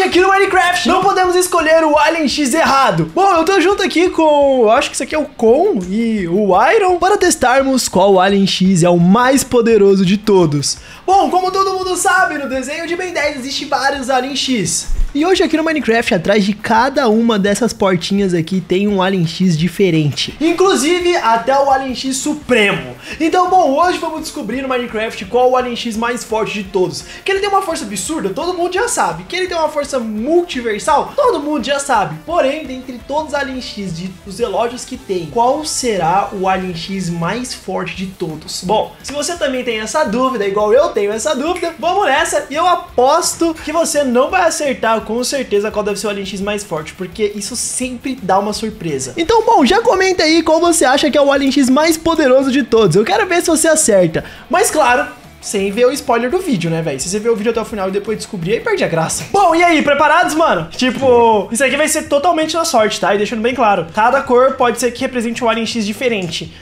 hoje aqui no Minecraft não podemos escolher o Alien X errado. Bom, eu tô junto aqui com, eu acho que isso aqui é o Con e o Iron, para testarmos qual Alien X é o mais poderoso de todos. Bom, como todo mundo sabe, no desenho de Ben 10 existe vários Alien X. E hoje aqui no Minecraft, atrás de cada uma dessas portinhas aqui, tem um Alien X diferente. Inclusive, até o Alien X Supremo. Então, bom, hoje vamos descobrir no Minecraft qual o Alien X mais forte de todos. Que ele tem uma força absurda, todo mundo já sabe. Que ele tem uma força multiversal, todo mundo já sabe. Porém, dentre todos os Alien X, os relógios que tem, qual será o Alien X mais forte de todos? Bom, se você também tem essa dúvida, igual eu tenho essa dúvida, vamos nessa. E eu aposto que você não vai acertar com certeza qual deve ser o Alien X mais forte, porque isso sempre dá uma surpresa. Então, bom, já comenta aí qual você acha que é o Alien X mais poderoso de todos. Eu quero ver se você acerta. Mas claro, sem ver o spoiler do vídeo, né, velho? Se você ver o vídeo até o final e depois descobrir, aí perde a graça. Bom, e aí, preparados, mano? Tipo, isso aqui vai ser totalmente na sorte, tá? E deixando bem claro, cada cor pode ser que represente um Alien X diferente.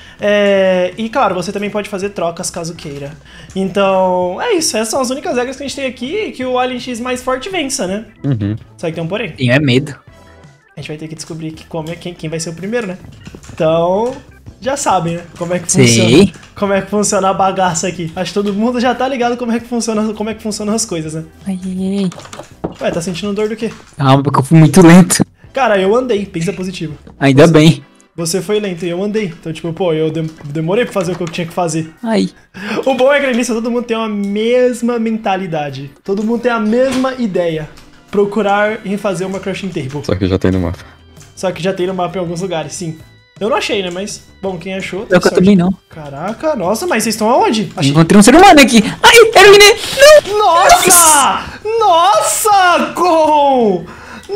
E claro, você também pode fazer trocas caso queira. Então, é isso. Essas são as únicas regras que a gente tem aqui, que o Alien X mais forte vença, né? Uhum. Só que tem um porém. Tem medo. A gente vai ter que descobrir quem vai ser o primeiro, né? Então... já sabem, né? Como é que funciona. Sim. Como é que funciona a bagaça aqui. Acho que todo mundo já tá ligado como é que funcionam as coisas, né? Ai. Ué, tá sentindo dor do quê? Calma, porque eu fui muito lento. Cara, eu andei, pensa positivo. Ainda bem. Você foi lento e eu andei. Então, tipo, pô, eu demorei pra fazer o que eu tinha que fazer. Ai. O bom é que nisso todo mundo tem a mesma mentalidade. Todo mundo tem a mesma ideia. Procurar e fazer uma crafting table. Só que já tem no mapa. Só que já tem no mapa em alguns lugares, sim. Eu não achei, né? Mas, bom, quem achou... eu também não. Caraca, nossa, mas vocês estão aonde? Achei. Encontrei um ser humano aqui. Ai, era o menino. Não! Nossa! Nossa, Con!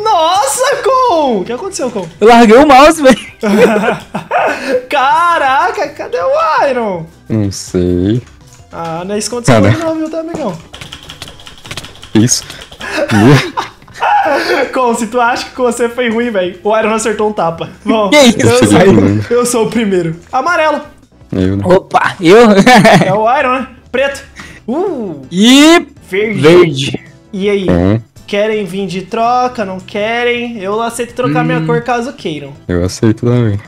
Nossa, Con! O que aconteceu, Con? Eu larguei o mouse, velho. Caraca, cadê o Iron? Não sei. Ah, não é isso que aconteceu hoje não, viu, tá, amigão? Isso. Con, se tu acha que você foi ruim, velho, o Iron acertou um tapa. Bom, eu sou o primeiro. Amarelo. Eu, né? Opa, eu? É o Iron, né? Preto. E verde. E aí? Querem vir de troca? Não querem? Eu aceito trocar minha cor caso queiram. Eu aceito também.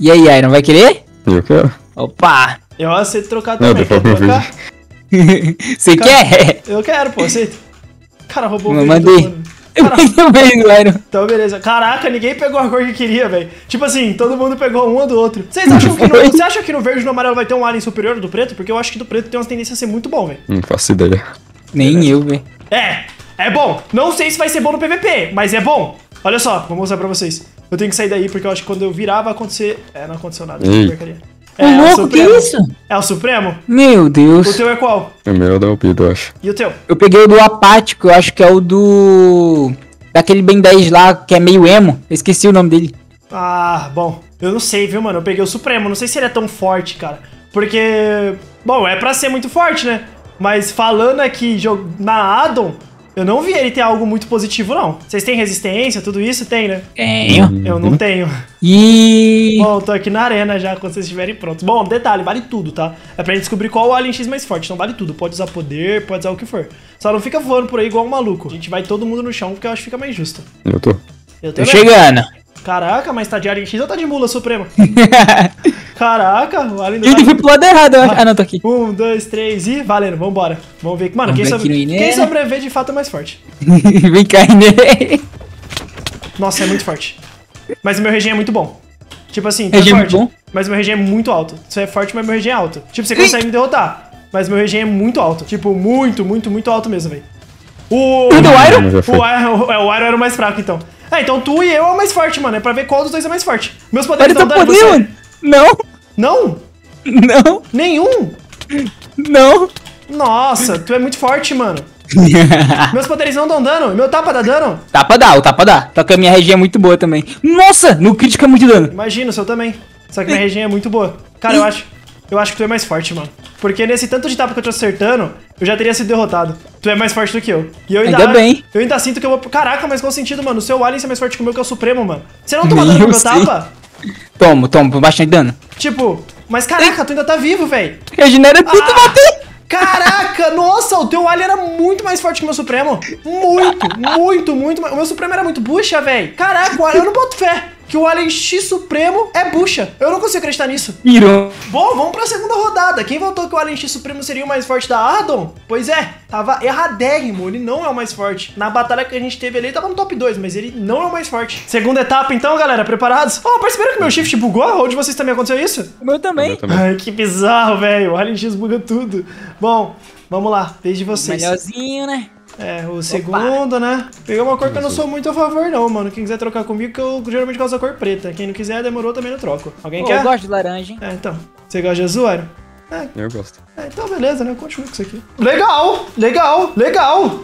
E aí, Iron, vai querer? Eu quero. Opa. Eu aceito trocar também. Você quer? Eu quero, pô, aceito. Cara, roubou o vídeo. Mandei. Eu bem, Iron. Então, beleza. Caraca, ninguém pegou a cor que queria, velho. Tipo assim, todo mundo pegou um ou do outro. Vocês acham que no verde e no amarelo vai ter um alien superior do preto? Porque eu acho que do preto tem uma tendência a ser muito bom, velho. Não faço ideia. Nem eu, velho. É bom. Não sei se vai ser bom no PVP, mas é bom. Olha só, vou mostrar pra vocês. Eu tenho que sair daí, porque eu acho que quando eu virar vai acontecer... não aconteceu nada. Louco, que é isso? É o Supremo? Meu Deus. O teu é qual? O meu é o da Alpido, eu acho. E o teu? Eu peguei o do Apático, eu acho que é o do... daquele Ben 10 lá, que é meio emo. Eu esqueci o nome dele. Ah, bom. Eu não sei, viu, mano? Eu peguei o Supremo. Não sei se ele é tão forte, cara. Porque... bom, é pra ser muito forte, né? Mas falando aqui na Addon, eu não vi ele ter algo muito positivo, não. Vocês têm resistência, tudo isso? Tem, né? Tenho. Eu não tenho. Bom, tô aqui na arena já, quando vocês estiverem prontos. Bom, detalhe, vale tudo, tá? É pra gente descobrir qual o Alien X mais forte, então vale tudo. Pode usar poder, pode usar o que for. Só não fica voando por aí igual um maluco. A gente vai todo mundo no chão, porque eu acho que fica mais justo. Eu tô chegando. Caraca, mas tá de Alien X ou tá de mula suprema? Caraca, o Alien do X. Ele foi pro lado errado, eu acho. Ah, não, tô aqui. 1, 2, 3 e valendo, vambora. Vamos ver. Mano, quem sobreviver de fato é mais forte. Vem cá, Inê. Nossa, é muito forte. Mas o meu regen é muito bom. Tipo assim, é forte, bom? Mas o meu regen é muito alto. Você é forte, mas meu regen é alto. Tipo, você consegue me derrotar, mas meu regen é muito alto. Tipo, muito, muito, muito alto mesmo, velho. O Iron era o mais fraco, então. Então tu e eu é o mais forte, mano. É pra ver qual dos dois é mais forte. Meus poderes estão dando você. Não. Não? Não. Nenhum? Não. Nossa, tu é muito forte, mano. Meus poderes não dão dano. Meu tapa dá dano? Tapa dá, o tapa dá. Só que a minha reginha é muito boa também. Nossa, no crítico é muito dano. Imagino, o seu também. Só que minha reginha é muito boa. Cara, eu acho que tu é mais forte, mano. Porque nesse tanto de tapa que eu tô acertando, eu já teria sido derrotado. Tu é mais forte do que eu. E eu ainda bem. Eu ainda sinto que eu vou... Caraca, mas qual sentido, mano? O seu Alien é mais forte que o meu, que é o Supremo, mano. Você não toma dano no meu tapa? Tomo bastante dano. Tipo, mas caraca, tu ainda tá vivo, velho. Regenera tudo, bateu. Caraca, nossa, o teu alien era muito mais forte que o meu Supremo. Muito. O meu Supremo era muito bucha, velho. Caraca, o alien, eu não boto fé que o Alien X Supremo é bucha. Eu não consigo acreditar nisso. Irão. Bom, vamos pra segunda rodada. Quem votou que o Alien X Supremo seria o mais forte da Ardon? Pois é, tava erradérrimo. Ele não é o mais forte. Na batalha que a gente teve ali, ele tava no top 2, mas ele não é o mais forte. Segunda etapa, então, galera. Preparados? Ó, perceberam que meu shift bugou? Ou de vocês também aconteceu isso? O meu também. Ai, que bizarro, velho. O Alien X buga tudo. Bom, vamos lá. Beijo de vocês. Melhorzinho, né? É, o segundo, né? Peguei uma cor que eu não sou muito a favor, não, mano. Quem quiser trocar comigo, que eu geralmente gosto da cor preta. Quem não quiser, demorou, também não troco. Alguém quer? Eu gosto de laranja, hein? É, então. Você gosta de azul, Aaron? É. Eu gosto. É, então, beleza, né? Eu continuo com isso aqui. Legal! Legal! Legal!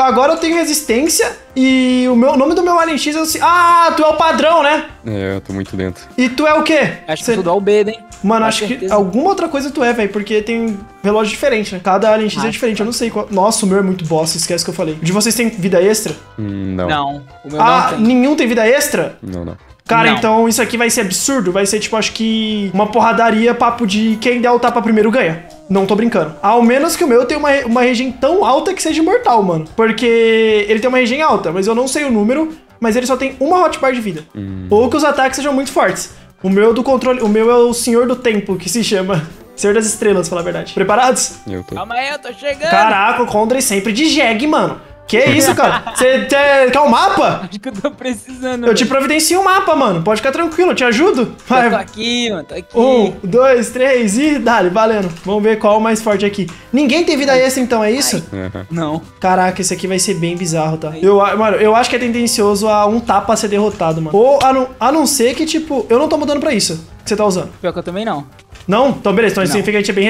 Agora eu tenho resistência e o nome do meu Alien X é o... Ah, tu é o padrão, né? É, eu tô muito dentro. E tu é o quê? Acho que tu dá o B, hein? Mano, acho que alguma outra coisa tu é, velho, porque tem relógio diferente, né? Cada Alien X é diferente, eu não sei qual... Nossa, o meu é muito boss, esquece que eu falei. O de vocês tem vida extra? Não. Não, o meu não tem. Nenhum tem vida extra? Não. Cara, então isso aqui vai ser absurdo, vai ser tipo, acho que uma porradaria, papo de quem der o tapa primeiro ganha. Não tô brincando. Ao menos que o meu tenha uma regen tão alta que seja imortal, mano. Porque ele tem uma regen alta, mas eu não sei o número, mas ele só tem uma hotbar de vida. Ou que os ataques sejam muito fortes. O meu do controle, o meu é o Senhor do Tempo, que se chama Senhor das Estrelas, falar a verdade. Preparados? Eu tô. Calma aí, eu tô chegando. Caraca, o Condrey sempre de jegue, mano. Que isso, cara? Você quer um mapa? Acho que eu tô precisando. Eu te providencio um mapa, mano. Pode ficar tranquilo, eu te ajudo. Vai. Eu tô aqui, mano, tô aqui. 1, 2, 3 e dale, valendo. Vamos ver qual é o mais forte aqui. Ninguém tem vida extra, então, é isso? Não. Caraca, esse aqui vai ser bem bizarro, tá? Mano, eu acho que é tendencioso a um tapa ser derrotado, mano. Ou a não ser que, tipo, eu não tô mudando pra isso que você tá usando. Pior que eu também não. Não? Então beleza, então isso significa que a gente é bem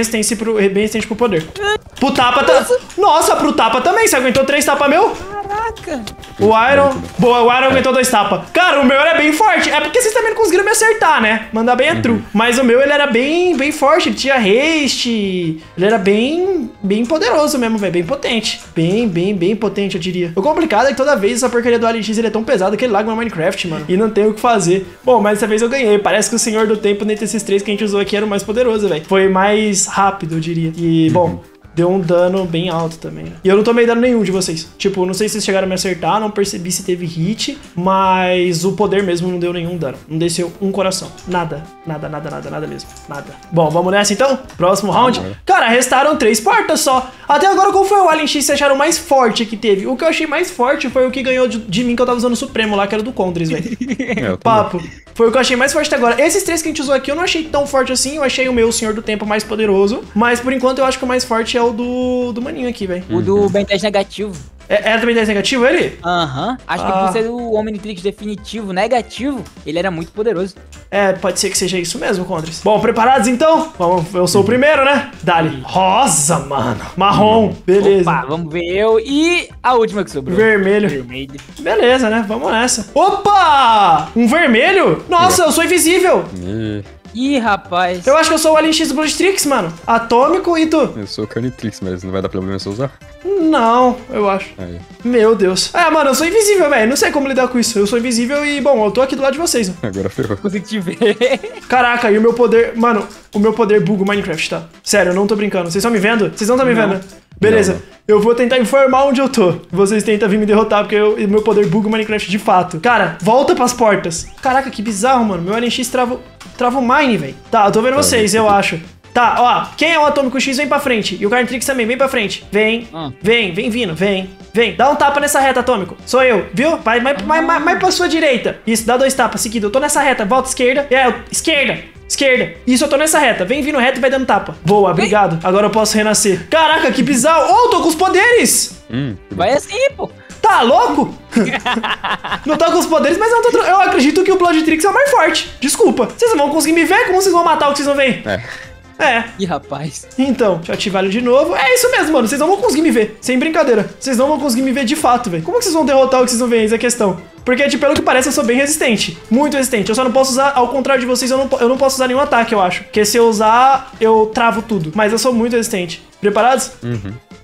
resistente pro poder. Pro tapa também. Nossa, pro tapa também. Você aguentou 3 tapas meu? Caraca. O Iron aguentou 2 tapas. Cara, o meu era bem forte. É porque vocês também não conseguiram me acertar, né? Mandar bem é true. Mas o meu, ele era bem forte. Ele tinha haste. Ele era bem poderoso mesmo, velho. Bem potente. Bem potente, eu diria. O complicado é que toda vez essa porcaria do Alien X, ele é tão pesado que ele laga o meu Minecraft, mano. E não tem o que fazer. Bom, mas dessa vez eu ganhei. Parece que o Senhor do Tempo, dentre esses 3 que a gente usou aqui, era o mais poderoso, velho. Foi mais rápido, eu diria. E, bom, deu um dano bem alto também, né? E eu não tomei dano nenhum de vocês. Tipo, não sei se vocês chegaram a me acertar, não percebi se teve hit, mas o poder mesmo não deu nenhum dano. Não desceu um coração. Nada mesmo. Nada. Bom, vamos nessa então? Próximo round. Cara, restaram 3 portas só. Até agora, qual foi o Alien X que vocês acharam mais forte que teve? O que eu achei mais forte foi o que ganhou de mim, que eu tava usando o Supremo lá, que era do Condrey, velho. Papo. Foi o que eu achei mais forte até agora. Esses 3 que a gente usou aqui, eu não achei tão forte assim. Eu achei o meu Senhor do Tempo mais poderoso. Mas, por enquanto, eu acho que o mais forte é o do maninho aqui, velho. O do Ben 10 negativo. Era do Ben 10 negativo, ele? Aham. Acho que por ser o Omnitrix definitivo negativo, ele era muito poderoso. É, pode ser que seja isso mesmo, Condrey. Bom, preparados então? Vamos, eu sou o primeiro, né? Dali. Rosa, mano. Marrom. Beleza. Opa, vamos ver eu e a última que sobrou. Vermelho. Vermelho. Beleza, né? Vamos nessa. Opa! Um vermelho? Nossa, eu sou invisível. Ih, rapaz. Eu acho que eu sou o Alien X do Bloodtrix, mano. Atômico e tu? Eu sou o Canitrix, mas não vai dar problema se eu usar? Não, eu acho. Aí. Meu Deus. Ah, mano, eu sou invisível, velho. Não sei como lidar com isso. Eu sou invisível e, bom, eu tô aqui do lado de vocês. Né? Agora ferrou. Consigo te ver. Caraca, e o meu poder... Mano, o meu poder buga o Minecraft, tá? Sério, eu não tô brincando. Vocês estão me vendo? Vocês não estão me vendo? Beleza. Não. Eu vou tentar informar onde eu tô. Vocês tentam vir me derrotar, porque o meu poder buga o Minecraft de fato. Cara, volta pras portas. Caraca, que bizarro, mano. Meu Alien X trava o Mine, velho. Tá, eu tô vendo vocês, eu acho. Tá, ó. Quem é o Atômico X, vem pra frente. E o Canitrix também, vem pra frente. Vem vindo. Dá um tapa nessa reta, Atômico. Sou eu, viu? Vai mais pra sua direita. Isso, dá 2 tapas seguidos. Eu tô nessa reta, volta esquerda. Esquerda. Isso, eu tô nessa reta. Vem vindo reto e vai dando tapa. Boa, obrigado. Agora eu posso renascer. Caraca, que bizarro. Oh, eu tô com os poderes. Vai assim, pô. Tá louco? Não tô com os poderes, mas eu acredito que o Bloodtrix é o mais forte. Desculpa. Vocês não vão conseguir me ver? Como vocês vão matar o que vocês não veem? É. Ih, rapaz. Então, deixa eu ativar ele de novo. É isso mesmo, mano. Vocês não vão conseguir me ver. Sem brincadeira. Vocês não vão conseguir me ver de fato, velho. Como que vocês vão derrotar o que vocês não veem? Essa é a questão. Porque, tipo, pelo que parece, eu sou bem resistente. Muito resistente. Eu só não posso usar, ao contrário de vocês, eu não posso usar nenhum ataque, eu acho. Porque se eu usar, eu travo tudo. Mas eu sou muito resistente. Preparados?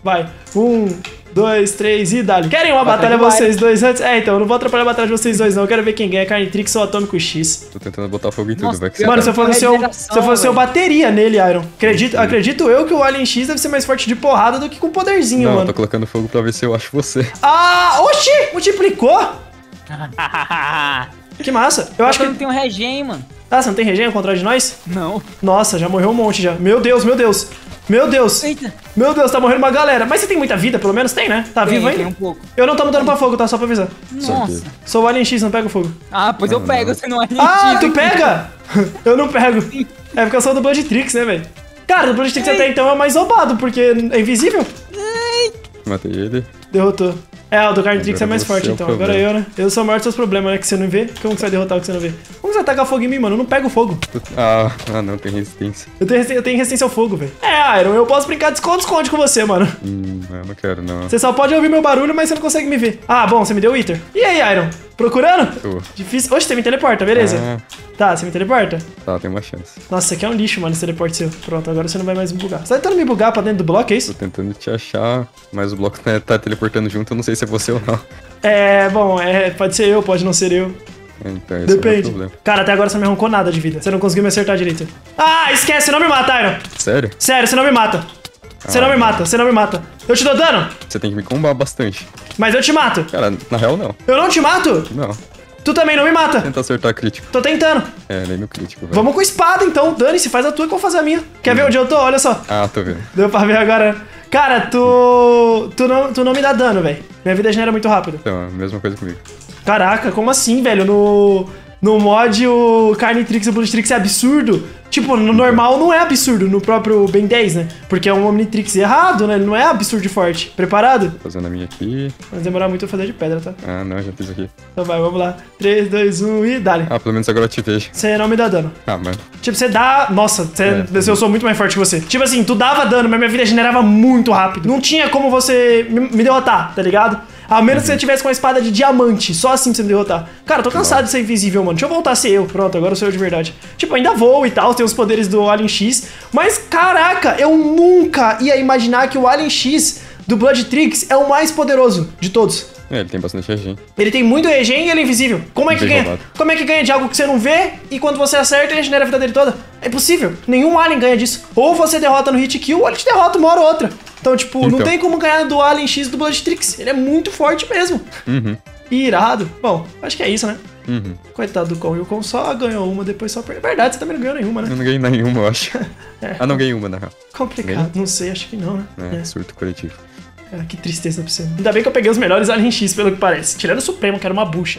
Vai. 1, 2, 3 e dá-lhe. Querem uma batalha vocês dois antes? É, então, eu não vou atrapalhar a batalha de vocês dois, não. Eu quero ver quem ganha, Canitrix ou Atômico X. Tô tentando botar fogo em tudo, vai que você... Mano, se eu fosse eu bateria nele, Iron. Acredito eu que o Alien X deve ser mais forte de porrada do que com poderzinho, mano. Não, tô colocando fogo pra ver se eu acho você. Ah, oxi! Multiplicou? Que massa. Eu acho que... não tem um regen, mano. Ah, você não tem regen ao contrário de nós? Não. Nossa, já morreu um monte já. Meu Deus, meu Deus. Meu Deus! Eita. Meu Deus, tá morrendo uma galera. Mas você tem muita vida, pelo menos? Tem, né? Tá vivo ainda? Tem um pouco. Eu não tô mudando pra fogo, tá? Só pra avisar. Nossa. Sou o Alien X, não pego fogo. Ah, pois eu pego, você não é Alien X. Ah, tu pega? Eu não pego. É porque eu sou do Bloodtrix, né, velho? Cara, o Bloodtrix até então é mais roubado, porque é invisível. Matei ele. Derrotou. É, o do Canitrix é mais forte, então. Agora eu, né? Eu sou o maior dos seus problemas, né? Que você não vê. Como que você vai derrotar o que você não vê? Como você ataca fogo em mim, mano? Eu não pego fogo. Ah, não. Tem resistência. Eu tenho resistência ao fogo, velho. É, Iron. Eu posso brincar de esconde-esconde com você, mano. Eu não quero, não. Você só pode ouvir meu barulho, mas você não consegue me ver. Ah, bom. Você me deu o Wither. E aí, Iron? Procurando? Tô. Difícil. Oxe, você me teleporta, beleza. Ah. Tá, você me teleporta? Tá, tem uma chance. Nossa, isso aqui é um lixo, mano, esse teleporte seu. Pronto, agora você não vai mais me bugar. Você tá tentando me bugar pra dentro do bloco, é isso? Tô tentando te achar, mas o bloco tá teleportando junto, eu não sei se é você ou não. É, bom, pode ser eu, pode não ser eu. Então, depende. É, cara, até agora você não me arrancou nada de vida. Você não conseguiu me acertar direito. Ah, esquece, você não me mata, Iron. Sério? Sério, você não me mata. Você não me mata, você não me mata. Eu te dou dano? Você tem que me combar bastante. Mas eu te mato. Cara, na real, não. Eu não te mato? Não. Tu também não me mata. Tenta acertar crítico. Tô tentando. É, nem meu crítico, velho. Vamos com espada, então. Dane-se, faz a tua que eu vou fazer a minha. Quer ver onde eu tô? Olha só. Ah, tô vendo. Deu pra ver agora. Cara, tu não me dá dano, velho. Minha vida genera muito rápido. Então, a mesma coisa comigo. Caraca, como assim, velho? No mod, o Canitrix e o Bloodtrix é absurdo. Tipo, no normal não é absurdo, no próprio Ben 10, né? Porque é um Omnitrix errado, né? Ele não é absurdo e forte. Preparado? Tô fazendo a minha aqui. Vai demorar muito eu fazer de pedra, tá? Ah, não, já fiz aqui. Então vai, vamos lá. 3, 2, 1 e dá-lhe. Ah, pelo menos agora eu te vejo. Você não me dá dano. Ah, mano. Tipo, você dá... Nossa, eu sou muito mais forte que você. Tipo assim, tu dava dano, mas minha vida generava muito rápido. Não tinha como você me derrotar, tá ligado? A menos que você tivesse com uma espada de diamante. Só assim pra você me derrotar. Cara, tô cansado de ser invisível, mano. Deixa eu voltar a ser eu. Pronto, agora eu sou eu de verdade. Tipo, ainda voo e tal. Tem os poderes do Alien X. Mas, caraca, eu nunca ia imaginar que o Alien X do Bloodtrix é o mais poderoso de todos. É, ele tem bastante regen. Ele tem muito regen e ele é invisível. Como é que ganha? Roubado. Como é que ganha de algo que você não vê e quando você acerta ele regenera a vida dele toda? É impossível. Nenhum Alien ganha disso. Ou você derrota no hit kill ou ele te derrota uma hora ou outra. Então, tipo, não tem como ganhar do Alien X do Bloodtrix. Ele é muito forte mesmo. Irado. Bom, acho que é isso, né? Coitado do Kong. E o Kong só ganhou uma, depois só perdeu. Verdade, você também não ganhou nenhuma, né? Eu não ganhei nenhuma, eu acho. Ah, não ganhei uma, na real. Complicado, não sei, acho que não, né? É, surto coletivo. Ah, que tristeza pra você. Ainda bem que eu peguei os melhores Alien X, pelo que parece. Tirando o Supremo, que era uma bucha.